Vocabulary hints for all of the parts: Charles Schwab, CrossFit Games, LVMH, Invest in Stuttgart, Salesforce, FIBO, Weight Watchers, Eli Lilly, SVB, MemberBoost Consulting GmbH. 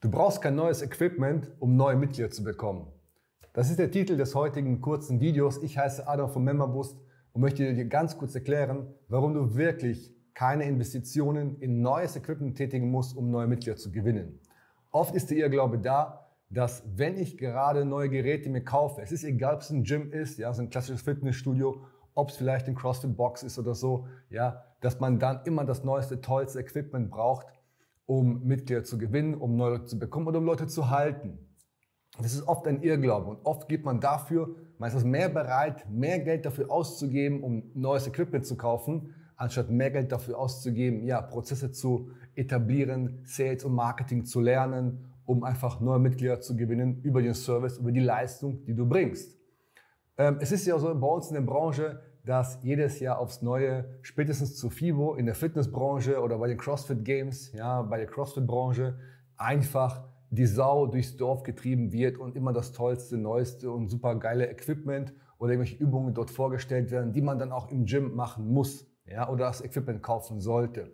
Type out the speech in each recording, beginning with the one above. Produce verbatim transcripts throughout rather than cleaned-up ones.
Du brauchst kein neues Equipment, um neue Mitglieder zu bekommen. Das ist der Titel des heutigen kurzen Videos. Ich heiße Adam von MemberBoost und möchte dir ganz kurz erklären, warum du wirklich keine Investitionen in neues Equipment tätigen musst, um neue Mitglieder zu gewinnen. Oft ist der Irrglaube da, dass wenn ich gerade neue Geräte mir kaufe, es ist egal, ob es ein Gym ist, ja, so ein klassisches Fitnessstudio, ob es vielleicht ein CrossFit Box ist oder so, ja, dass man dann immer das neueste, tollste Equipment braucht, um Mitglieder zu gewinnen, um neue Leute zu bekommen oder um Leute zu halten. Das ist oft ein Irrglaube und oft geht man dafür meistens mehr bereit, mehr Geld dafür auszugeben, um neues Equipment zu kaufen, anstatt mehr Geld dafür auszugeben, ja, Prozesse zu etablieren, Sales und Marketing zu lernen, um einfach neue Mitglieder zu gewinnen über den Service, über die Leistung, die du bringst. Ähm, es ist ja so bei uns in der Branche, dass jedes Jahr aufs Neue, spätestens zu FIBO in der Fitnessbranche oder bei den CrossFit Games, ja, bei der CrossFit-Branche, einfach die Sau durchs Dorf getrieben wird und immer das tollste, neueste und super geile Equipment oder irgendwelche Übungen dort vorgestellt werden, die man dann auch im Gym machen muss, ja, oder das Equipment kaufen sollte.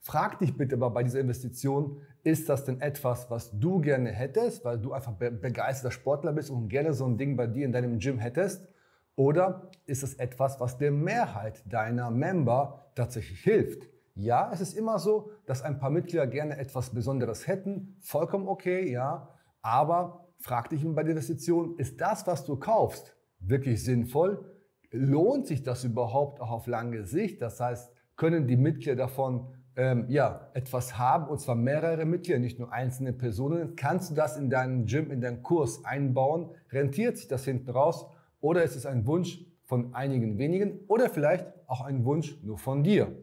Frag dich bitte aber bei dieser Investition, ist das denn etwas, was du gerne hättest, weil du einfach begeisterter Sportler bist und gerne so ein Ding bei dir in deinem Gym hättest? Oder ist es etwas, was der Mehrheit deiner Member tatsächlich hilft? Ja, es ist immer so, dass ein paar Mitglieder gerne etwas Besonderes hätten. Vollkommen okay, ja. Aber frag dich bei der Investition, ist das, was du kaufst, wirklich sinnvoll? Lohnt sich das überhaupt auch auf lange Sicht? Das heißt, können die Mitglieder davon ähm, ja, etwas haben, und zwar mehrere Mitglieder, nicht nur einzelne Personen? Kannst du das in deinem Gym, in deinen Kurs einbauen? Rentiert sich das hinten raus? Oder ist es ein Wunsch von einigen wenigen oder vielleicht auch ein Wunsch nur von dir?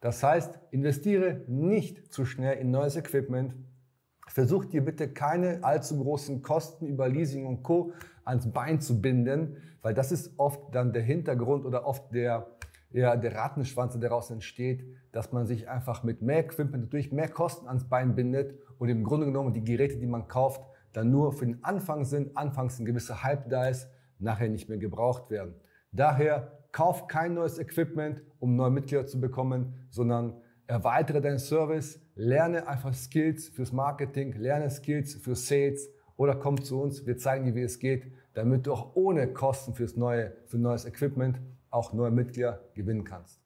Das heißt, investiere nicht zu schnell in neues Equipment. Versuch dir bitte keine allzu großen Kosten über Leasing und Co. ans Bein zu binden, weil das ist oft dann der Hintergrund oder oft der, ja, der Rattenschwanz, der daraus entsteht, dass man sich einfach mit mehr Equipment, natürlich mehr Kosten ans Bein bindet und im Grunde genommen die Geräte, die man kauft, dann nur für den Anfang sind, anfangs ein gewisser Hype da ist, nachher nicht mehr gebraucht werden. Daher kauf kein neues Equipment, um neue Mitglieder zu bekommen, sondern erweitere deinen Service, lerne einfach Skills fürs Marketing, lerne Skills für Sales oder komm zu uns, wir zeigen dir, wie es geht, damit du auch ohne Kosten fürs neue, für neues Equipment auch neue Mitglieder gewinnen kannst.